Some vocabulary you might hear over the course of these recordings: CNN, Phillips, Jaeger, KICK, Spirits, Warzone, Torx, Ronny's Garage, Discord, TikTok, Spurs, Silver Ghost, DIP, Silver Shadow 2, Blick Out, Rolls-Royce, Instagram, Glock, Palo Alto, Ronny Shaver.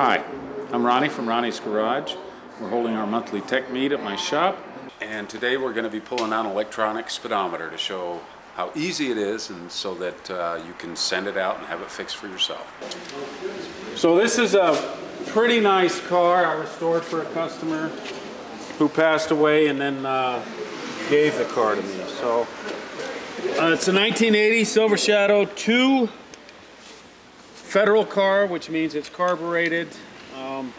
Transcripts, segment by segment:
Hi, I'm Ronny from Ronny's Garage. We're holding our monthly tech meet at my shop, and today we're going to be pulling out an electronic speedometer to show how easy it is, and so that you can send it out and have it fixed for yourself. So this is a pretty nice car I restored for a customer who passed away and then gave the car to me. So it's a 1980 Silver Shadow 2. Federal car, which means it's carbureted, and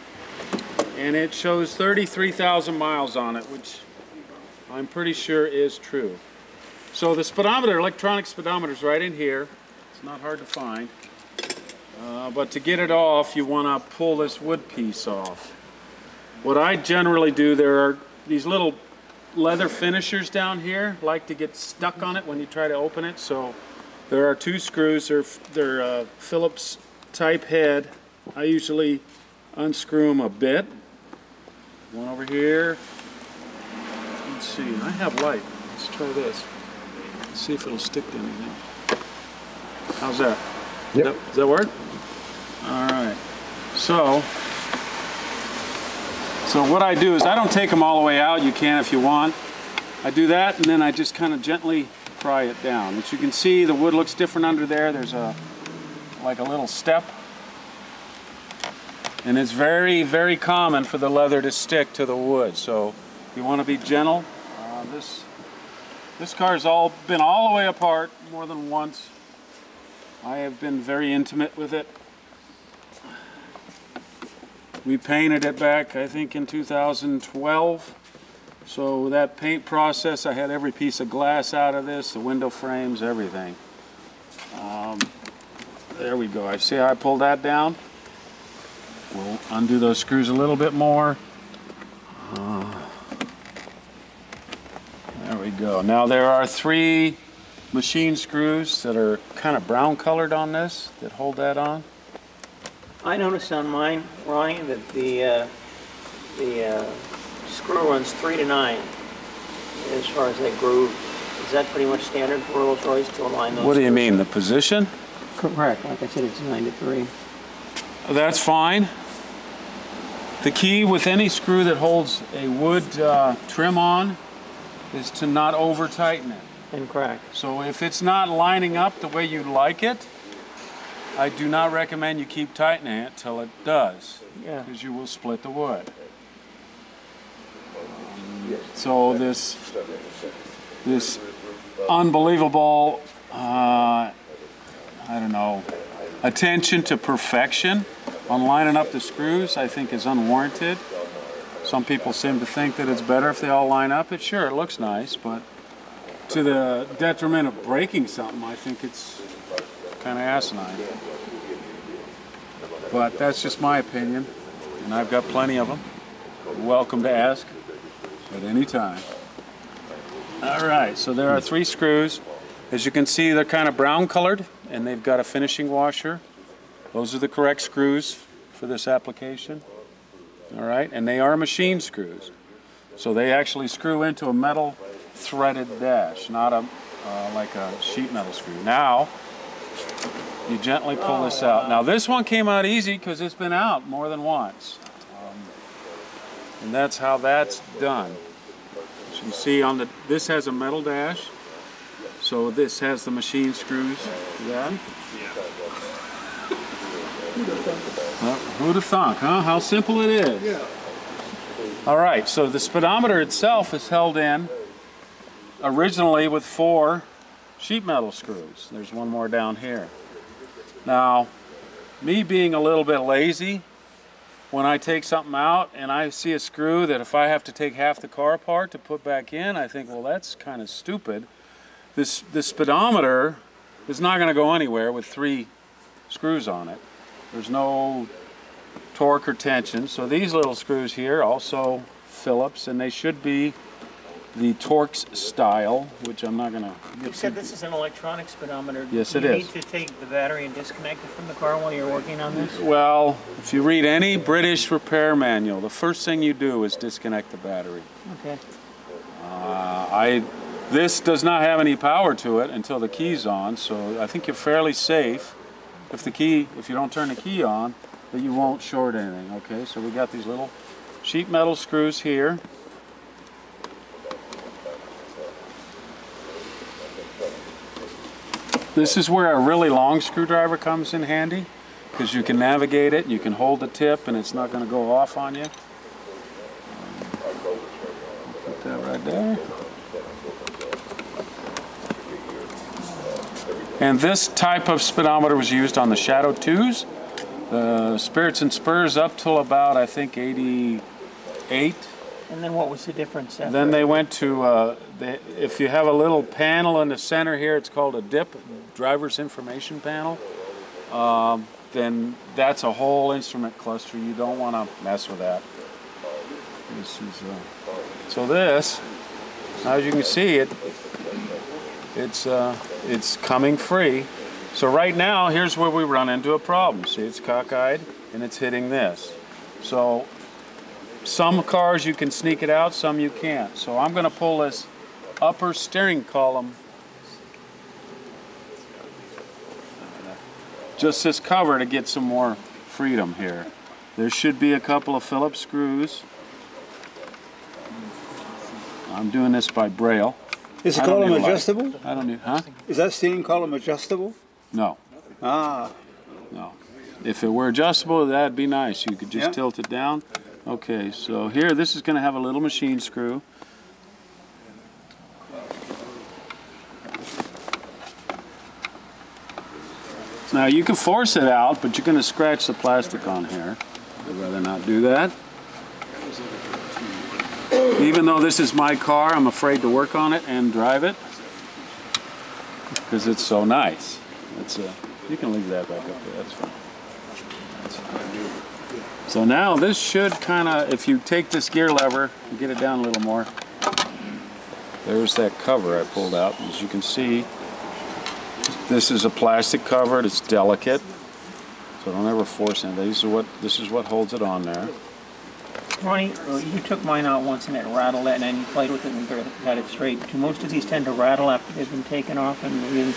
it shows 33,000 miles on it, which I'm pretty sure is true. So the speedometer, electronic speedometer, is right in here. It's not hard to find, but to get it off, you want to pull this wood piece off. What I generally do, there are these little leather finishers down here, like to get stuck on it when you try to open it. So there are two screws. They're Phillips type head. I usually unscrew them a bit. One over here. Let's see. I have light. Let's try this. Let's see if it'll stick to anything. How's that? Yep. Does that work? All right. So what I do is I don't take them all the way out. You can if you want. I do that, and then I just kind of gently pry it down. As you can see, the wood looks different under there. There's like a little step, and it's very, very common for the leather to stick to the wood. So you want to be gentle. This car's been all the way apart more than once. I have been very intimate with it. We painted it back, I think, in 2012. So that paint process, I had every piece of glass out of this, the window frames, everything. There we go. I see how I pulled that down. We'll undo those screws a little bit more. There we go. Now there are three machine screws that are kind of brown colored on this that hold that on. I noticed on mine, Ronny, that the screw runs 3 to 9 as far as that groove. Is that pretty much standard for Rolls-Royce to align those? What do you mean, the position? Correct. Like I said, it's 9 to 3. That's fine. The key with any screw that holds a wood trim on is to not over-tighten it. And crack. So if it's not lining up the way you like it, I do not recommend you keep tightening it till it does. Yeah. Because you will split the wood. So this unbelievable, I don't know, attention to perfection on lining up the screws, I think, is unwarranted. Some people seem to think that it's better if they all line up. It looks nice, but to the detriment of breaking something, I think it's kind of asinine. But that's just my opinion, and I've got plenty of them. You're welcome to ask at any time. All right, so there are three screws. As you can see, they're kind of brown colored, and they've got a finishing washer. Those are the correct screws for this application. All right, and they are machine screws. So they actually screw into a metal threaded dash, not a like a sheet metal screw. Now, you gently pull this out. Now this one came out easy because it's been out more than once. And that's how that's done. As you can see, on this has a metal dash, so this has the machine screws. Then, who'd have thunk, huh? How simple it is. Yeah. All right. So the speedometer itself is held in originally with 4 sheet metal screws. There's one more down here. Now, me being a little bit lazy, when I take something out and I see a screw that if I have to take half the car apart to put back in, I think, well, that's kind of stupid. This speedometer is not going to go anywhere with 3 screws on it. There's no torque or tension. So these little screws here, also Phillips, and they should be the Torx style, which I'm not going to... You said this is an electronic speedometer. Yes, it is. Do you need to take the battery and disconnect it from the car while you're working on this? Well, if you read any British repair manual, the first thing you do is disconnect the battery. Okay. This does not have any power to it until the key's on, so I think you're fairly safe. If you don't turn the key on, that you won't short anything, okay? So we got these little sheet metal screws here. This is where a really long screwdriver comes in handy, because you can navigate it, you can hold the tip, and it's not going to go off on you. Put that right there. And this type of speedometer was used on the Shadow 2s, the Spirits and Spurs, up till about, I think, 88. And then what was the difference? Then they went to, if you have a little panel in the center here, it's called a DIP, Driver's Information Panel. Then that's a whole instrument cluster. You don't want to mess with that. This is, so this, as you can see, it's coming free. So right now, here's where we run into a problem. See, it's cockeyed, and it's hitting this. So some cars you can sneak it out, some you can't. So I'm going to pull this upper steering column, just this cover, to get some more freedom here. There should be a couple of Phillips screws. I'm doing this by braille. Is the column adjustable? Light. I don't need, huh? Is that steering column adjustable? No. Ah. No. If it were adjustable, that'd be nice. You could just tilt it down. Okay, so here, this is going to have a little machine screw. Now, you can force it out, but you're going to scratch the plastic on here. I'd rather not do that. Even though this is my car, I'm afraid to work on it and drive it, because it's so nice. It's you can leave that back up there, that's fine. That's fine. So now this should kind of, if you take this gear lever and get it down a little more, there's that cover I pulled out. As you can see, this is a plastic cover, it's delicate, so don't ever force it. This is what holds it on there. Ronny, you took mine out once and it rattled, and then you played with it and got it straight. Do most of these tend to rattle after they've been taken off and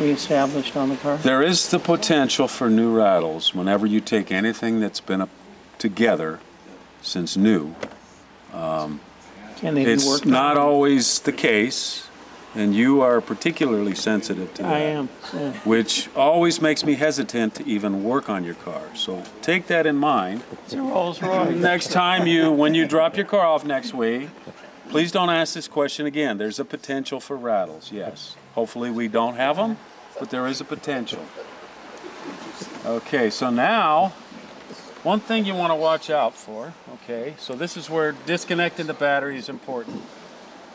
reestablished on the car? There is the potential for new rattles whenever you take anything that's been together since new. Can they be worked on? It's not always the case, and you are particularly sensitive to that. I am, yeah. Which always makes me hesitant to even work on your car. So take that in mind. It's a Rolls-Royce. Next time when you drop your car off next week, please don't ask this question again. There's a potential for rattles, yes. Hopefully we don't have them, but there is a potential. Okay, so now, one thing you want to watch out for, okay, so this is where disconnecting the battery is important.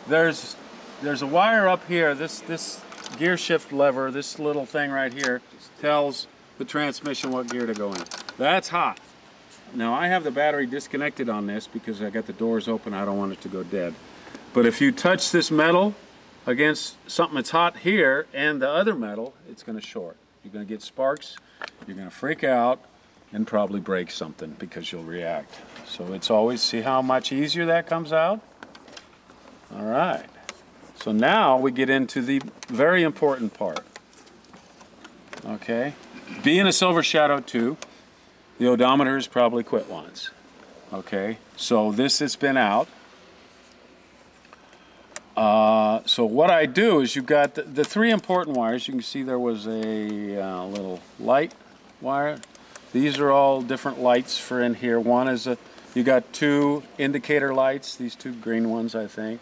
There's a wire up here, this gear shift lever, this little thing right here, tells the transmission what gear to go in. That's hot. Now I have the battery disconnected on this because I got the doors open, I don't want it to go dead. But if you touch this metal against something that's hot here and the other metal, it's going to short. You're going to get sparks, you're going to freak out, and probably break something because you'll react. So it's always, see how much easier that comes out? All right. So now we get into the very important part. Okay. Being a Silver Shadow 2, the odometer is probably quit once. Okay. So this has been out. So what I do is you've got the three important wires. You can see there was a little light wire. These are all different lights for in here. One is you got two indicator lights, these two green ones, I think.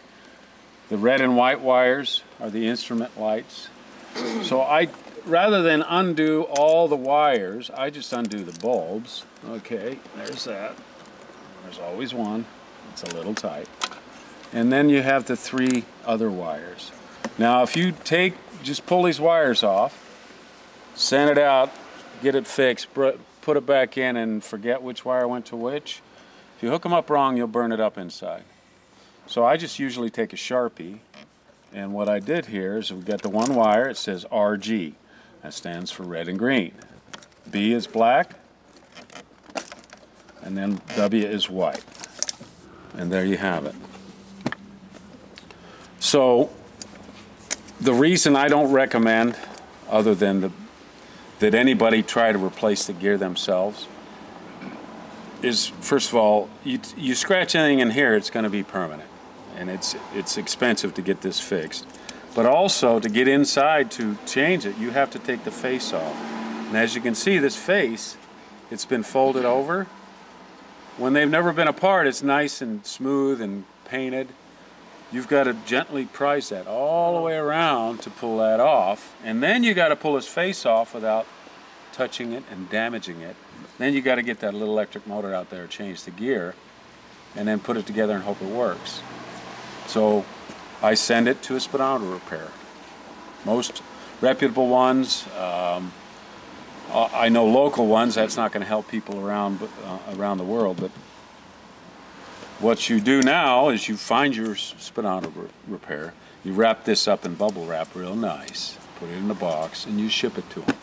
The red and white wires are the instrument lights. So rather than undo all the wires, I just undo the bulbs. Okay, there's that. There's always one. It's a little tight. And then you have the three other wires. Now if you just pull these wires off, send it out, get it fixed, put it back in, and forget which wire went to which, if you hook them up wrong, you'll burn it up inside. So I just usually take a Sharpie, and what I did here is we got the one wire, it says RG. That stands for red and green. B is black, and then W is white. And there you have it. So the reason I don't recommend, other than Did anybody try to replace the gear themselves? Is, first of all, you scratch anything in here, it's going to be permanent, and it's expensive to get this fixed. But also, to get inside to change it, you have to take the face off. And as you can see, this face, it's been folded over. When they've never been apart, it's nice and smooth and painted. You've got to gently prise that all the way around to pull that off, and then you got to pull his face off without touching it and damaging it. Then you got to get that little electric motor out there, change the gear, and then put it together and hope it works. So I send it to a speedometer repair. Most reputable ones, I know local ones. That's not going to help people around the world, but what you do now is you find your speedometer repair, you wrap this up in bubble wrap real nice, put it in the box, and you ship it to them.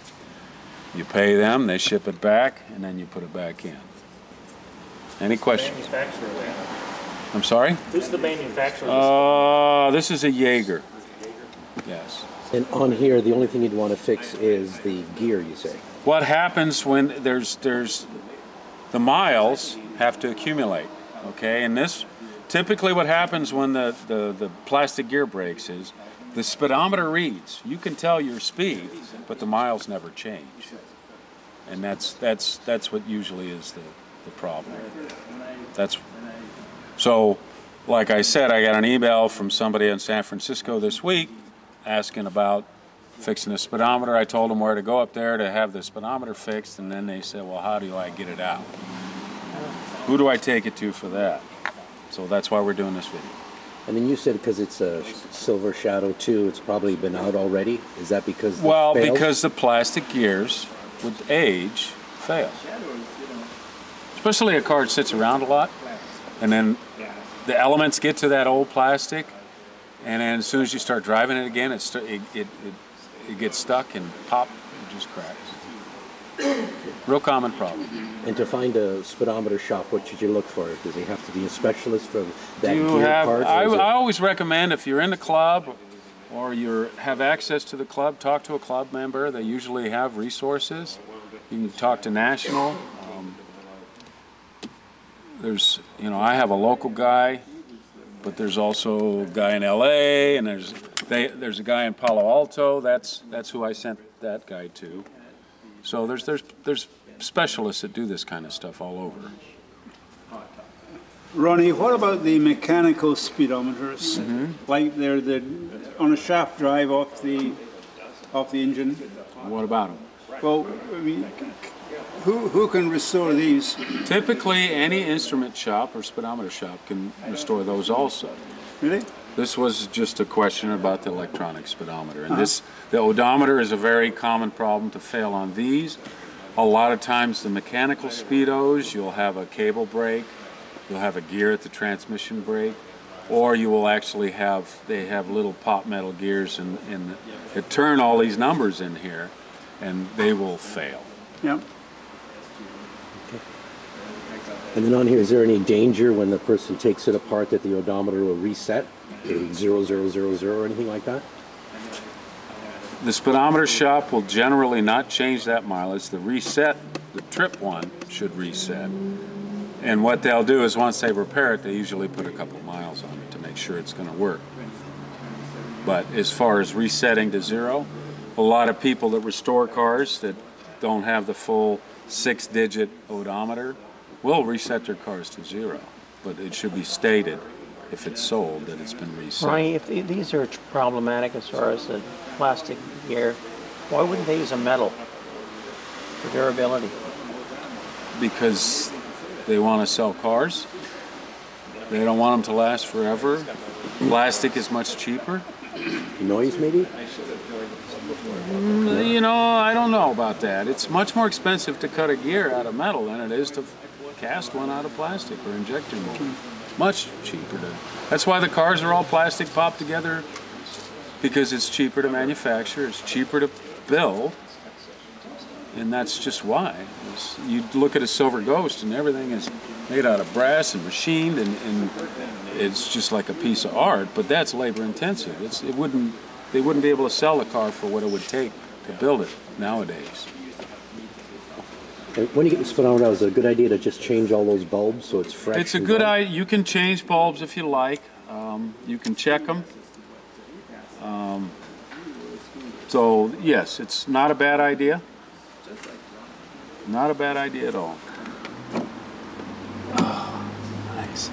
You pay them, they ship it back, and then you put it back in. Any questions? Who's the manufacturer there? I'm sorry? Who's the manufacturer? This is a Jaeger. Yes. And on here, the only thing you'd want to fix is the gear, you say? What happens when there's the miles have to accumulate. Okay, and this, typically what happens when the plastic gear breaks is the speedometer reads. You can tell your speed, but the miles never change. And that's what usually is the problem. So, like I said, I got an email from somebody in San Francisco this week asking about fixing a speedometer. I told them where to go up there to have the speedometer fixed, and then they said, well, how do I get it out? Who do I take it to for that? So that's why we're doing this video. And then you said because it's a Silver Shadow 2, it's probably been out already? Is that because the Well, failed? Because the plastic gears, with age, fail. Especially a car that sits around a lot, and then the elements get to that old plastic, and then as soon as you start driving it again, it gets stuck and pop, it just cracks. Real common problem. And to find a speedometer shop, what should you look for? Does he have to be a specialist for that gear part? I always recommend, if you're in the club or you have access to the club, talk to a club member. They usually have resources. You can talk to National. There's, you know, I have a local guy, but there's also a guy in LA, and there's a guy in Palo Alto. That's who I sent that guy to. So there's specialists that do this kind of stuff all over. Ronny, what about the mechanical speedometers? Mm-hmm. Like they're on a shaft drive off the engine. What about them? Well, I mean, who can restore these? Typically, any instrument shop or speedometer shop can restore those also. Really? This was just a question about the electronic speedometer, and the odometer is a very common problem to fail on these. A lot of times the mechanical speedos, you'll have a cable break, you'll have a gear at the transmission break, or you will actually have, they have little pop metal gears and it turn all these numbers in here, and they will fail. Yep. Okay. And then on here, is there any danger when the person takes it apart that the odometer will reset? 0000 or anything like that? The speedometer shop will generally not change that mileage. The reset, the trip one, should reset. And what they'll do is once they repair it, they usually put a couple miles on it to make sure it's going to work. But as far as resetting to zero, a lot of people that restore cars that don't have the full 6-digit odometer will reset their cars to zero. But it should be stated, if it's sold, that it's been reset. Ronny, if these are problematic as far as the plastic gear, why wouldn't they use a metal for durability? Because they want to sell cars. They don't want them to last forever. Plastic is much cheaper. Noise, maybe? You know, I don't know about that. It's much more expensive to cut a gear out of metal than it is to cast one out of plastic or injector molding. Much cheaper. That's why the cars are all plastic popped together, because it's cheaper to manufacture, it's cheaper to build, and that's just why. You look at a Silver Ghost and everything is made out of brass and machined, and it's just like a piece of art, but that's labor intensive. They wouldn't be able to sell the car for what it would take to build it nowadays. And when you get the speedometer out, is it a good idea to just change all those bulbs so it's fresh? It's a good idea. You can change bulbs if you like. You can check them. So yes, it's not a bad idea. Not a bad idea at all. Oh, nice.